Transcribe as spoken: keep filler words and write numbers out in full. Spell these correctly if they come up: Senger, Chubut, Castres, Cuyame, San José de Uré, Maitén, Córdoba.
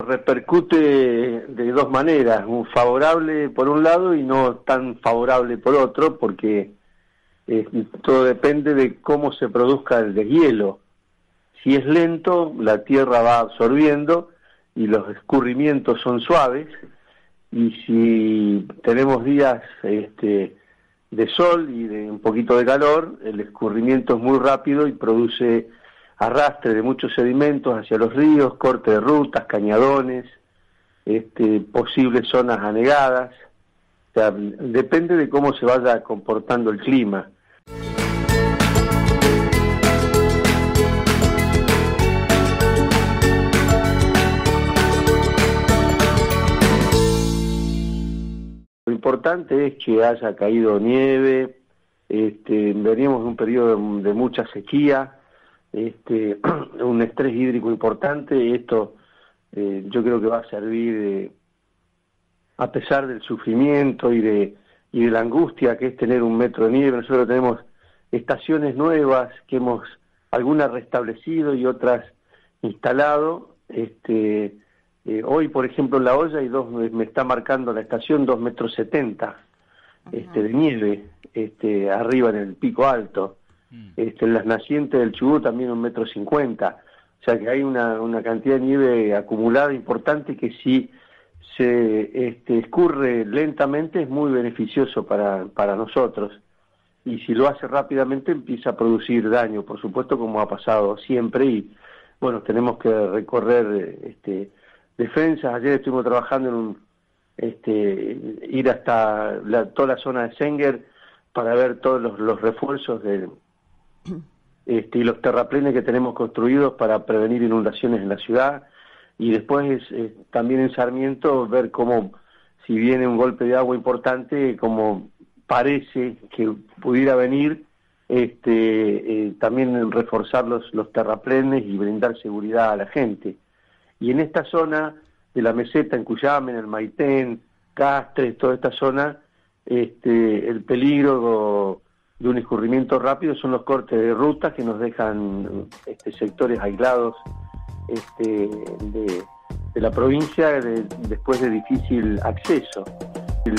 Repercute de dos maneras, un favorable por un lado y no tan favorable por otro, porque eh, todo depende de cómo se produzca el deshielo. Si es lento, la tierra va absorbiendo y los escurrimientos son suaves, y si tenemos días este, de sol y de un poquito de calor, el escurrimiento es muy rápido y produce arrastre de muchos sedimentos hacia los ríos, corte de rutas, cañadones, este, posibles zonas anegadas. O sea, depende de cómo se vaya comportando el clima. Lo importante es que haya caído nieve, este, veníamos de un periodo de, de mucha sequía, Este, un estrés hídrico importante, y esto eh, yo creo que va a servir, eh, a pesar del sufrimiento y de, y de la angustia que es tener un metro de nieve. Nosotros tenemos estaciones nuevas que hemos, algunas restablecido y otras instalado. Este, eh, hoy, por ejemplo, en La Hoya hay dos, me está marcando la estación, dos metros setenta este, de nieve, este, arriba en el pico alto. Este, en las nacientes del Chubut también un metro cincuenta, o sea que hay una, una cantidad de nieve acumulada importante que si se este, escurre lentamente es muy beneficioso para, para nosotros, y si lo hace rápidamente empieza a producir daño, por supuesto, como ha pasado siempre. Y bueno, tenemos que recorrer este, defensas. Ayer estuvimos trabajando en un, este, ir hasta la, toda la zona de Senger para ver todos los, los refuerzos de Este, y los terraplenes que tenemos construidos para prevenir inundaciones en la ciudad, y después eh, también en Sarmiento ver cómo, si viene un golpe de agua importante, como parece que pudiera venir, este, eh, también reforzar los, los terraplenes y brindar seguridad a la gente. Y en esta zona de la meseta, en Cuyame, en el Maitén, Castres, toda esta zona, este, el peligro de un escurrimiento rápido son los cortes de rutas que nos dejan este, sectores aislados este, de, de la provincia de, después de difícil acceso. El,